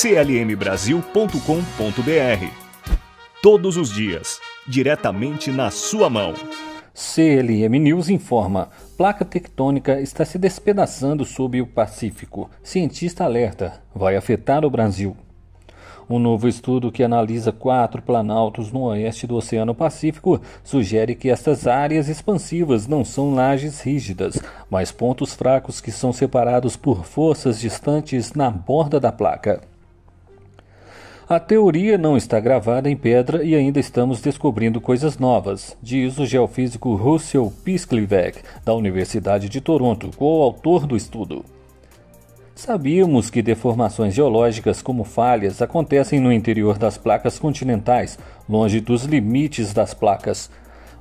clmbrasil.com.br. Todos os dias, diretamente na sua mão. CLM News informa: placa tectônica está se despedaçando sob o Pacífico. Cientista alerta: vai afetar o Brasil. Um novo estudo que analisa 4 planaltos no oeste do Oceano Pacífico sugere que estas áreas expansivas não são lajes rígidas, mas pontos fracos que são separados por forças distantes na borda da placa. A teoria não está gravada em pedra e ainda estamos descobrindo coisas novas, diz o geofísico Russell Pysklywec, da Universidade de Toronto, coautor do estudo. Sabíamos que deformações geológicas como falhas acontecem no interior das placas continentais, longe dos limites das placas.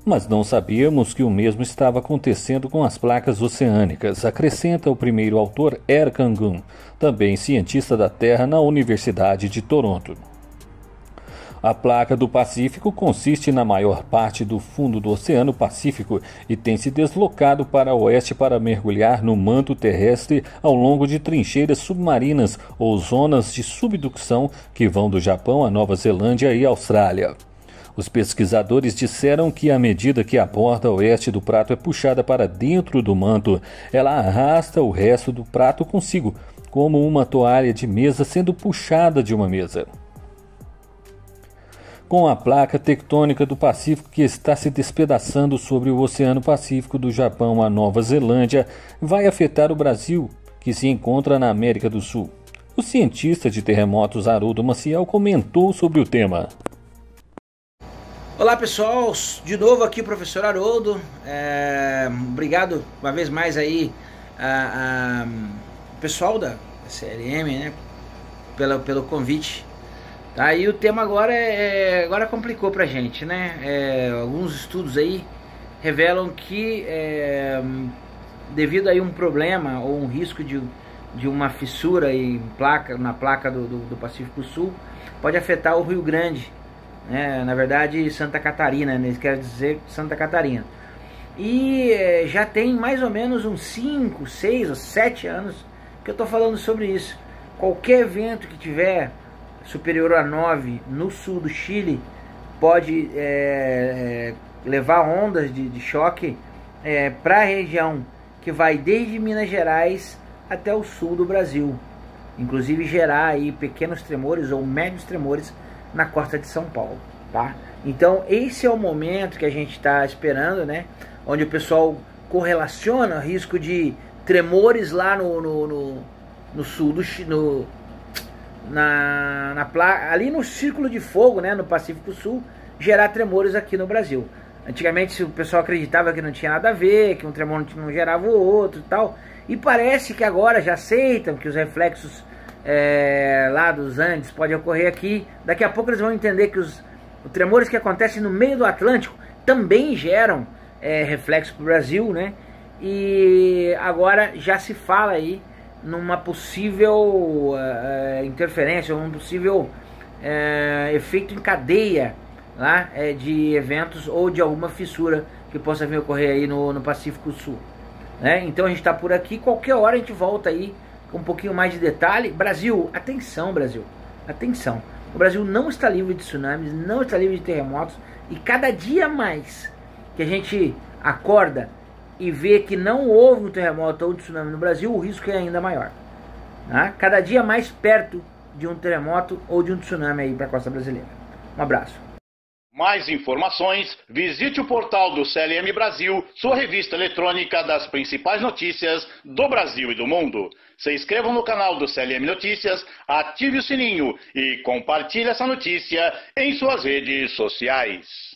Mas não sabíamos que o mesmo estava acontecendo com as placas oceânicas, acrescenta o primeiro autor Erkan Gün, também cientista da Terra na Universidade de Toronto. A placa do Pacífico consiste na maior parte do fundo do Oceano Pacífico e tem se deslocado para o oeste para mergulhar no manto terrestre ao longo de trincheiras submarinas ou zonas de subducção que vão do Japão à Nova Zelândia e Austrália. Os pesquisadores disseram que à medida que a borda oeste do prato é puxada para dentro do manto, ela arrasta o resto do prato consigo, como uma toalha de mesa sendo puxada de uma mesa. Com a placa tectônica do Pacífico que está se despedaçando sobre o Oceano Pacífico do Japão à Nova Zelândia, vai afetar o Brasil, que se encontra na América do Sul. O cientista de terremotos Aroldo Maciel comentou sobre o tema. Olá pessoal, de novo aqui o professor Aroldo. Obrigado uma vez mais aí ao pessoal da CLM, né, pelo convite. Aí o tema agora complicou pra gente, né? Alguns estudos aí revelam que devido aí um problema ou um risco de uma fissura em placa, na placa do Pacífico Sul, pode afetar o Rio Grande, né? Na verdade Santa Catarina, né? Quer dizer Santa Catarina. E já tem mais ou menos uns 5, 6 ou 7 anos que eu tô falando sobre isso. Qualquer vento que tiver superior a 9 no sul do Chile pode levar ondas de choque para a região que vai desde Minas Gerais até o sul do Brasil, inclusive gerar aí pequenos tremores ou médios tremores na costa de São Paulo, tá? Então esse é o momento que a gente está esperando, né? Onde o pessoal correlaciona o risco de tremores lá no sul do Chile, ali no círculo de fogo, né, no Pacífico Sul, gerar tremores aqui no Brasil. Antigamente o pessoal acreditava que não tinha nada a ver, que um tremor não gerava o outro e tal, e parece que agora já aceitam que os reflexos lá dos Andes podem ocorrer aqui. Daqui a pouco eles vão entender que os tremores que acontecem no meio do Atlântico também geram reflexo para o Brasil, né? E agora já se fala aí numa possível interferência, um possível efeito em cadeia lá, de eventos ou de alguma fissura que possa vir ocorrer aí no Pacífico Sul, né? Então a gente está por aqui, qualquer hora a gente volta aí com um pouquinho mais de detalhe. Brasil, atenção, o Brasil não está livre de tsunamis, não está livre de terremotos, e cada dia mais que a gente acorda e ver que não houve um terremoto ou um tsunami no Brasil, o risco é ainda maior, né? Cada dia mais perto de um terremoto ou de um tsunami aí para a costa brasileira. Um abraço. Mais informações, visite o portal do CLM Brasil, sua revista eletrônica das principais notícias do Brasil e do mundo. Se inscrevam no canal do CLM Notícias, ative o sininho e compartilhe essa notícia em suas redes sociais.